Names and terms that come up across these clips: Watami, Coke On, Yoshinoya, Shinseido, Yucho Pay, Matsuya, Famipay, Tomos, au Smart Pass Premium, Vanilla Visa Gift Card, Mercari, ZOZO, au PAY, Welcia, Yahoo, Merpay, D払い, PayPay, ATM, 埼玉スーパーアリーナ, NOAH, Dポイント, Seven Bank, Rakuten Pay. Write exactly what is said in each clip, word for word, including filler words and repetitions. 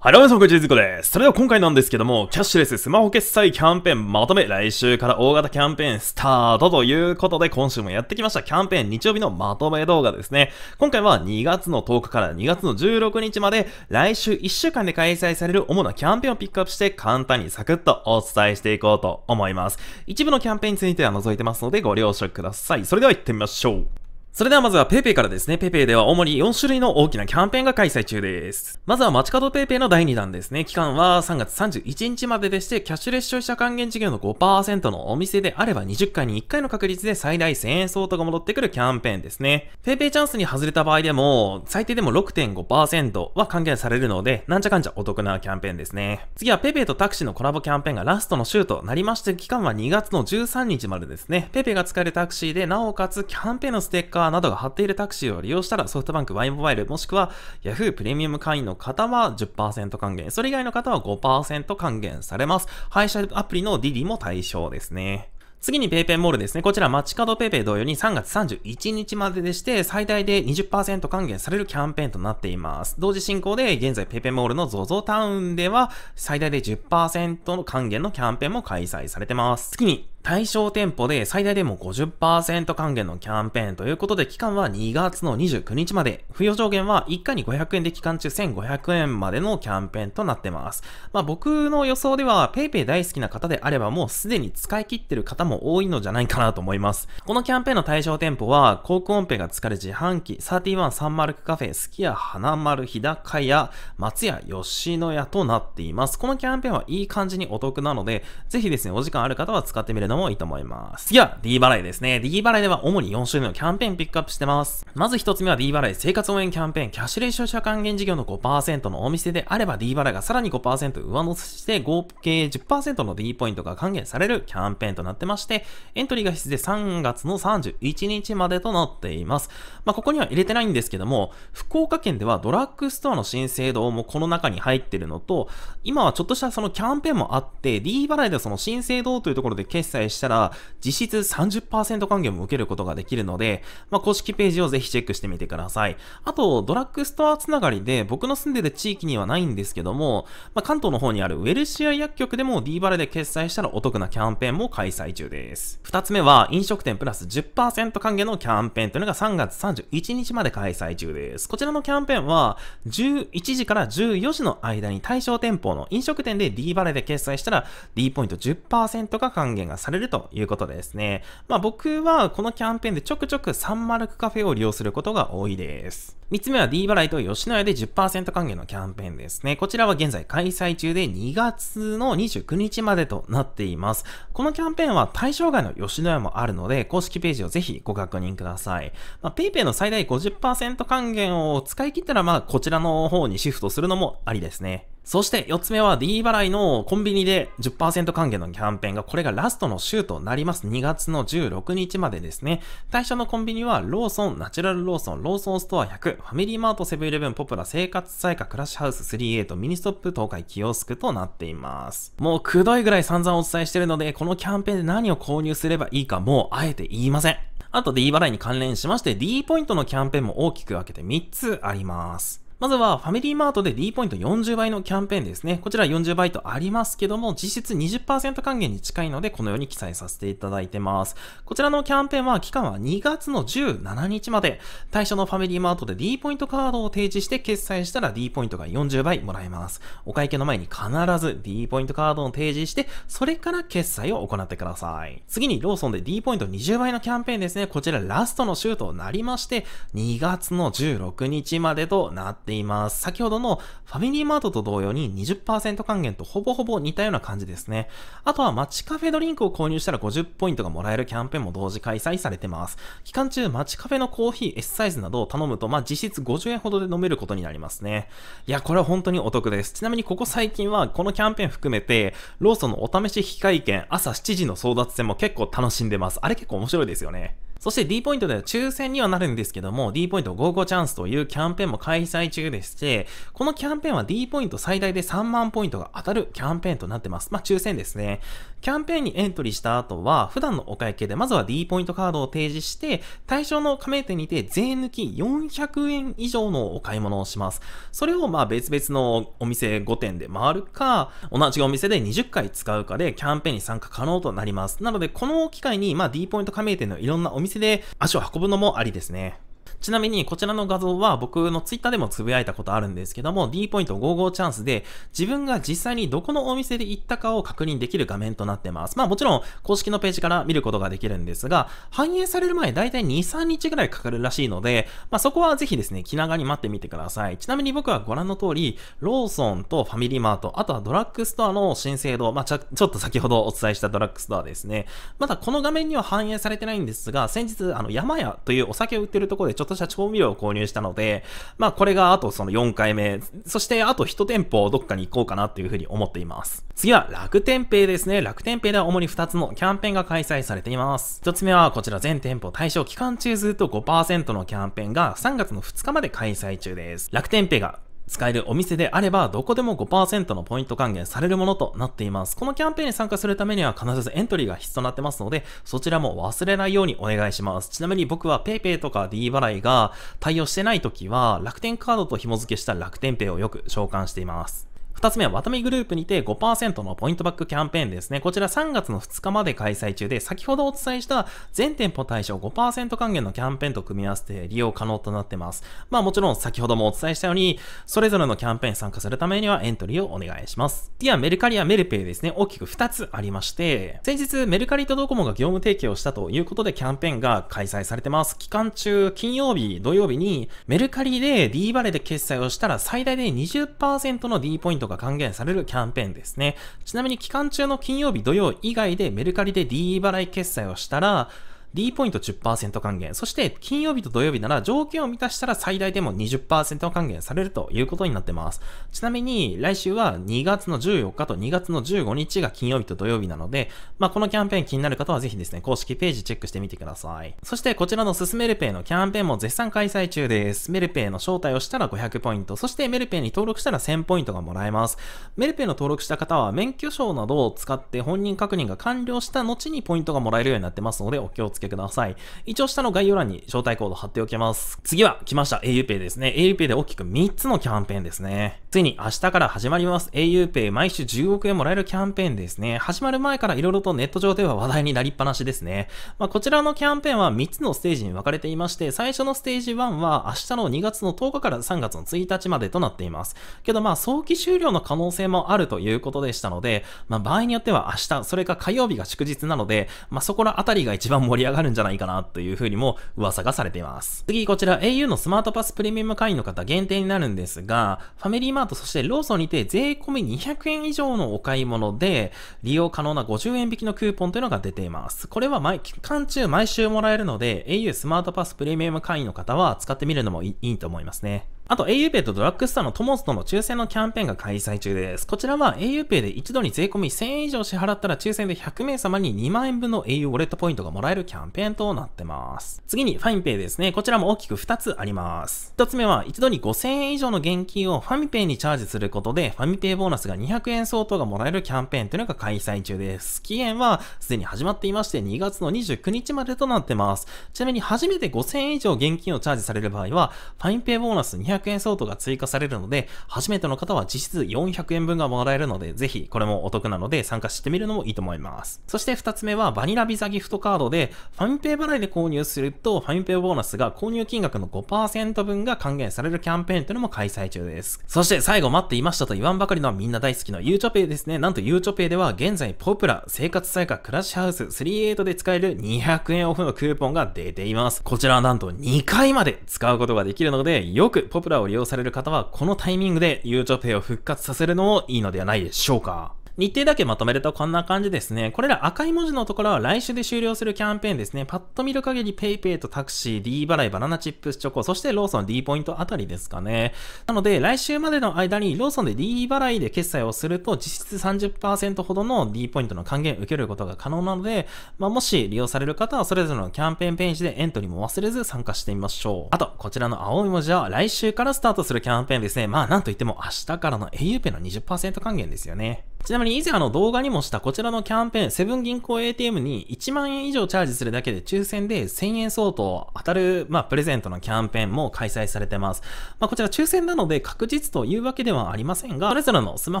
はい、どうも皆さん、こんにちは、ずこです。それでは今回なんですけども、キャッシュレススマホ決済キャンペーンまとめ、来週から大型キャンペーンスタートということで、今週もやってきましたキャンペーン日曜日のまとめ動画ですね。今回はにがつのとおかからにがつのじゅうろくにちまで、来週いっしゅうかんで開催される主なキャンペーンをピックアップして、簡単にサクッとお伝えしていこうと思います。一部のキャンペーンについては除いてますので、ご了承ください。それでは行ってみましょう。それではまずは PayPay からですね。PayPay では主によんしゅるいの大きなキャンペーンが開催中です。まずは街角 PayPay のだいにだんですね。期間はさんがつさんじゅういちにちまででして、キャッシュレス消費者還元事業の ごパーセント のお店であればにじゅっかいにいっかいの確率で最大せんえん相当が戻ってくるキャンペーンですね。PayPay チャンスに外れた場合でも、最低でも ろくてんごパーセント は還元されるので、なんちゃかんちゃお得なキャンペーンですね。次は PayPay とタクシーのコラボキャンペーンがラストの週となりまして、期間はにがつのじゅうさんにちまでですね。PayPay が使えるタクシーで、なおかつキャンペーンのステッカーなどが貼っているタクシーを利用したらソフトバンクワイモバイルもしくは Yahoo プレミアム会員の方は じゅっパーセント 還元、それ以外の方は ごパーセント 還元されます。配車アプリの ディディ も対象ですね。次に PayPay モールですね。こちら街角 PayPay 同様にさんがつさんじゅういちにちまででして、最大で にじゅっパーセント 還元されるキャンペーンとなっています。同時進行で、現在 PayPay モールの ゾゾ タウンでは、最大で じゅっパーセント の還元のキャンペーンも開催されてます。次に、対象店舗で最大でも ごじゅっパーセント 還元のキャンペーンということで、期間はにがつのにじゅうくにちまで、付与上限はいっかいにごひゃくえんで期間中せんごひゃくえんまでのキャンペーンとなってます。まあ僕の予想では、PayPay 大好きな方であればもうすでに使い切ってる方もも多いのじゃないかなと思います。このキャンペーンの対象店舗は、コークオンペが使える自販機、さんじゅういちサンマルクカフェ、すき家、花丸、日高屋、松屋、吉野家となっています。このキャンペーンはいい感じにお得なので、ぜひですね、お時間ある方は使ってみるのもいいと思います。次は D 払いですね。D 払いでは主によんしゅるいのキャンペーンピックアップしてます。まずひとつめは D 払い生活応援キャンペーン、キャッシュレス消費者還元事業の ごパーセント のお店であれば D 払いがさらに ごパーセント 上乗せして合計 じゅっパーセント の D ポイントが還元されるキャンペーンとなってます。してエントリーが必須でさんがつのさんじゅういちにちまでとなっています。まあ、ここには入れてないんですけども、福岡県ではドラッグストアの申請堂もこの中に入ってるのと、今はちょっとしたそのキャンペーンもあって、D 払いでその申請堂というところで決済したら、実質 さんじゅっパーセント 還元も受けることができるので、まあ、公式ページをぜひチェックしてみてください。あと、ドラッグストアつながりで、僕の住んでる地域にはないんですけども、まあ、関東の方にあるウェルシア薬局でも D 払いで決済したらお得なキャンペーンも開催中です。二つ目は、飲食店プラス じゅっパーセント 還元のキャンペーンというのがさんがつさんじゅういちにちまで開催中です。こちらのキャンペーンは、じゅういちじからじゅうよじの間に対象店舗の飲食店で D 払いで決済したら D ポイント じゅっパーセント が還元がされるということですね。まあ僕はこのキャンペーンでちょくちょくサンマルクカフェを利用することが多いです。三つ目は D 払いと吉野家で じゅっパーセント 還元のキャンペーンですね。こちらは現在開催中でにがつのにじゅうくにちまでとなっています。このキャンペーンは対象外の吉野家もあるので、公式ページをぜひご確認ください。まあ、PayPay の最大 ごじゅっパーセント 還元を使い切ったら、まあ、こちらの方にシフトするのもありですね。そしてよっつめは D 払いのコンビニで じゅっパーセント 還元のキャンペーンが、これがラストの週となります。にがつのじゅうろくにちまでですね。対象のコンビニはローソン、ナチュラルローソン、ローソンストアひゃく、ファミリーマート、セブンイレブン、ポプラ、生活彩華、クラッシュハウス、スリーエイト、ミニストップ、東海キオスクとなっています。もうくどいぐらい散々お伝えしてるので、このキャンペーンで何を購入すればいいかもうあえて言いません。あと D 払いに関連しまして D ポイントのキャンペーンも大きく分けてみっつあります。まずは、ファミリーマートで D ポイントよんじゅうばいのキャンペーンですね。こちらよんじゅうばいとありますけども、実質 にじゅっパーセント 還元に近いので、このように記載させていただいてます。こちらのキャンペーンは、期間はにがつのじゅうしちにちまで、対象のファミリーマートで D ポイントカードを提示して決済したら D ポイントがよんじゅうばいもらえます。お会計の前に必ず D ポイントカードを提示して、それから決済を行ってください。次に、ローソンで D ポイントにじゅうばいのキャンペーンですね。こちらラストの週となりまして、にがつのじゅうろくにちまでとなっています。います。先ほどのファミリーマートと同様に にじゅっパーセント 還元とほぼほぼ似たような感じですね。あとは街カフェドリンクを購入したらごじゅっポイントがもらえるキャンペーンも同時開催されてます。期間中街カフェのコーヒー S サイズなどを頼むと、まあ、実質ごじゅうえんほどで飲めることになりますね。いや、これは本当にお得です。ちなみにここ最近はこのキャンペーン含めてローソンのお試し引換券朝しちじの争奪戦も結構楽しんでます。あれ結構面白いですよね。そして D ポイントでは抽選にはなるんですけども、 D ポイントごじゅうごチャンスというキャンペーンも開催中でして、このキャンペーンは D ポイント最大でさんまんポイントが当たるキャンペーンとなってます。まあ、抽選ですね。キャンペーンにエントリーした後は、普段のお会計でまずは D ポイントカードを提示して、対象の加盟店にて税抜きよんひゃくえん以上のお買い物をします。それをまあ別々のお店ごてんで回るか、同じお店でにじゅっかい使うかでキャンペーンに参加可能となります。なので、この機会にまあ D ポイント加盟店のいろんなお店で足を運ぶのもありですね。ちなみにこちらの画像は僕のツイッターでもつぶやいたことあるんですけども、 D ポイントごじゅうごチャンスで自分が実際にどこのお店で行ったかを確認できる画面となってます。まあもちろん公式のページから見ることができるんですが、反映される前だいたいに、さんにちぐらいかかるらしいので、まあそこはぜひですね、気長に待ってみてください。ちなみに僕はご覧の通り、ローソンとファミリーマート、あとはドラッグストアの新生堂、まあちょっと先ほどお伝えしたドラッグストアですね。まだこの画面には反映されてないんですが、先日あの山屋というお酒を売ってるところでちょっととした調味料を購入したので、まあこれがあとそのよんかいめ、そしてあといち店舗どっかに行こうかなっていうふうに思っています。次は楽天ペイですね。楽天ペイでは主にふたつのキャンペーンが開催されています。ひとつめはこちら全店舗対象期間中ずっと ごパーセント のキャンペーンがさんがつのふつかまで開催中です。楽天ペイが使えるお店であれば、どこでも ごパーセント のポイント還元されるものとなっています。このキャンペーンに参加するためには必ずエントリーが必須となってますので、そちらも忘れないようにお願いします。ちなみに僕は PayPay とか D 払いが対応してない時は、楽天カードと紐付けした楽天ペイをよく召喚しています。二つ目は、ワタミグループにて ごパーセント のポイントバックキャンペーンですね。こちらさんがつのふつかまで開催中で、先ほどお伝えした全店舗対象 ごパーセント 還元のキャンペーンと組み合わせて利用可能となってます。まあもちろん先ほどもお伝えしたように、それぞれのキャンペーンに参加するためにはエントリーをお願いします。次はメルカリやメルペイですね。大きくふたつありまして、先日メルカリとドコモが業務提携をしたということでキャンペーンが開催されてます。期間中、金曜日、土曜日にメルカリで D バレで決済をしたら最大で にじゅっパーセント の D ポイントが還元されるキャンペーンですね。ちなみに期間中の金曜日、土曜以外でメルカリで D 払い決済をしたら、D ポイント じゅっパーセント 還元。そして、金曜日と土曜日なら条件を満たしたら最大でも にじゅっパーセント 還元されるということになってます。ちなみに、来週はにがつのじゅうよっかとにがつのじゅうごにちが金曜日と土曜日なので、まあ、このキャンペーン気になる方はぜひですね、公式ページチェックしてみてください。そして、こちらのすすメルペイのキャンペーンも絶賛開催中です。メルペイの招待をしたらごひゃくポイント、そしてメルペイに登録したらせんポイントがもらえます。メルペイの登録した方は、免許証などを使って本人確認が完了した後にポイントがもらえるようになってますので、お気をつけください。ください。一応下の概要欄に招待コード貼っておきます。次は来ました au PAY ですね。au PAY で大きくみっつのキャンペーンですね。ついに明日から始まります au PAY 毎週じゅうおくえんもらえるキャンペーンですね。始まる前から色々とネット上では話題になりっぱなしですね。まあ、こちらのキャンペーンはみっつのステージに分かれていまして、最初のステージいちは明日のにがつのとおかからさんがつのついたちまでとなっています。けどまあ早期終了の可能性もあるということでしたので、まあ、場合によっては明日、それか火曜日が祝日なので、まあ、そこらあたりが一番盛り上がり上がるんじゃないかなというふうにも噂がされています。次こちら au のスマートパスプレミアム会員の方限定になるんですが、ファミリーマートそしてローソンにて税込みにひゃくえん以上のお買い物で利用可能なごじゅうえんびきのクーポンというのが出ています。これは毎期間中毎週もらえるので au スマートパスプレミアム会員の方は使ってみるのもいいと思いますね。あと au PAY とドラッグストアのトモスとの抽選のキャンペーンが開催中です。こちらは au PAY で一度に税込みせんえん以上支払ったら抽選でひゃくめいさまににまんえんぶんの au ウォレットポイントがもらえるキャンペーンとなってます。次に ファミペイ ですね。こちらも大きくふたつあります。ひとつめは一度にごせんえん以上の現金を ファミペイ にチャージすることで ファミペイ ボーナスがにひゃくえん相当がもらえるキャンペーンというのが開催中です。期限はすでに始まっていましてにがつのにじゅうくにちまでとなってます。ちなみに初めてごせんえん以上現金をチャージされる場合は ファミペイ ボーナスにひゃくえん相当が追加されるので、初めての方は実質よんひゃくえんぶんがもらえるので、ぜひこれもお得なので参加してみるのもいいと思います。そしてふたつめはバニラビザギフトカードで、ファミペイ払いで購入すると、ファミペイボーナスが購入金額の ごパーセントぶんが還元されるキャンペーンというのも開催中です。そして最後待っていましたと言わんばかりのみんな大好きのゆうちょペイですね。なんとゆうちょペイでは現在ポプラ、生活再価、クラッシュハウス、さんじゅうはちで使えるにひゃくえんオフのクーポンが出ています。こちらはなんとにかいまで使うことができるので、よくポプラを利用される方はこのタイミングでゆうちょペイを復活させるのもいいのではないでしょうか。日程だけまとめるとこんな感じですね。これら赤い文字のところは来週で終了するキャンペーンですね。パッと見る限り PayPay とタクシー、D 払い、バナナチップスチョコ、そしてローソン D ポイントあたりですかね。なので来週までの間にローソンで D 払いで決済をすると実質 さんじゅっパーセント ほどの D ポイントの還元受けることが可能なので、まあ、もし利用される方はそれぞれのキャンペーンページでエントリーも忘れず参加してみましょう。あと、こちらの青い文字は来週からスタートするキャンペーンですね。まあなんといっても明日からの au PAY の にじゅっパーセント 還元ですよね。ちなみに以前あの動画にもしたこちらのキャンペーン、セブン銀行 エーティーエム にいちまんえん以上チャージするだけで抽選でせんえん相当当たる、まあ、プレゼントのキャンペーンも開催されてます。まあ、こちら抽選なので確実というわけではありませんが、それぞれのスマ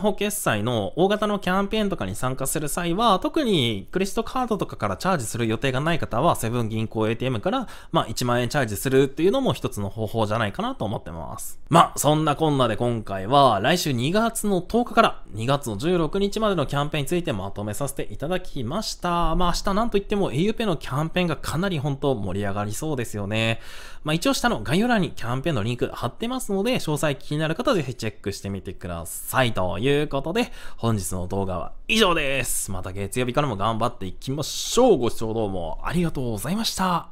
ホ決済の大型のキャンペーンとかに参加する際は、特にクレジットカードとかからチャージする予定がない方は、セブン銀行 エーティーエム からまあいちまんえんチャージするっていうのも一つの方法じゃないかなと思ってます。まあ、そんなこんなで今回は来週にがつのとおかからにがつのじゅうろくにちまでのキャンペーンについてまとめさせていただきました。まあ明日なんといっても au PAY のキャンペーンがかなり本当盛り上がりそうですよね。まあ一応下の概要欄にキャンペーンのリンク貼ってますので、詳細気になる方はぜひチェックしてみてください。ということで本日の動画は以上です。また月曜日からも頑張っていきましょう。ご視聴どうもありがとうございました。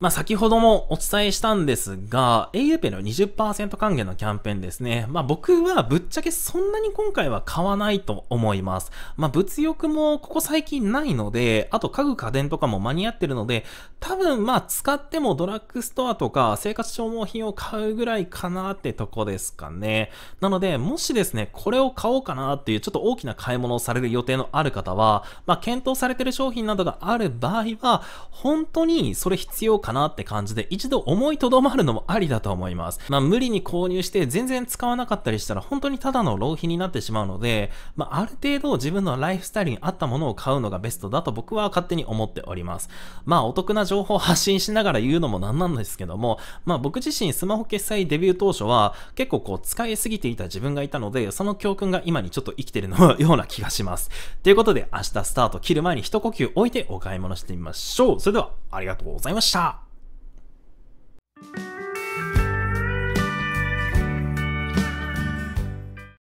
まあ、先ほどもお伝えしたんですが、au PAY の にじゅっパーセント 還元のキャンペーンですね。まあ、僕はぶっちゃけそんなに今回は買わないと思います。まあ、物欲もここ最近ないので、あと家具家電とかも間に合ってるので、多分まあ、使ってもドラッグストアとか生活消耗品を買うぐらいかなってとこですかね。なので、もしですね、これを買おうかなっていうちょっと大きな買い物をされる予定のある方は、まあ、検討されてる商品などがある場合は、本当にそれ必要かなって感じで一度思いとどまるのもありだと思います。まあ無理に購入して全然使わなかったりしたら本当にただの浪費になってしまうので、まあある程度自分のライフスタイルに合ったものを買うのがベストだと僕は勝手に思っております。まあお得な情報を発信しながら言うのもなんなんですけども、まあ僕自身スマホ決済デビュー当初は結構こう使いすぎていた自分がいたので、その教訓が今にちょっと生きてるのような気がします。ということで明日スタート切る前に一呼吸置いてお買い物してみましょう。それではありがとうございました。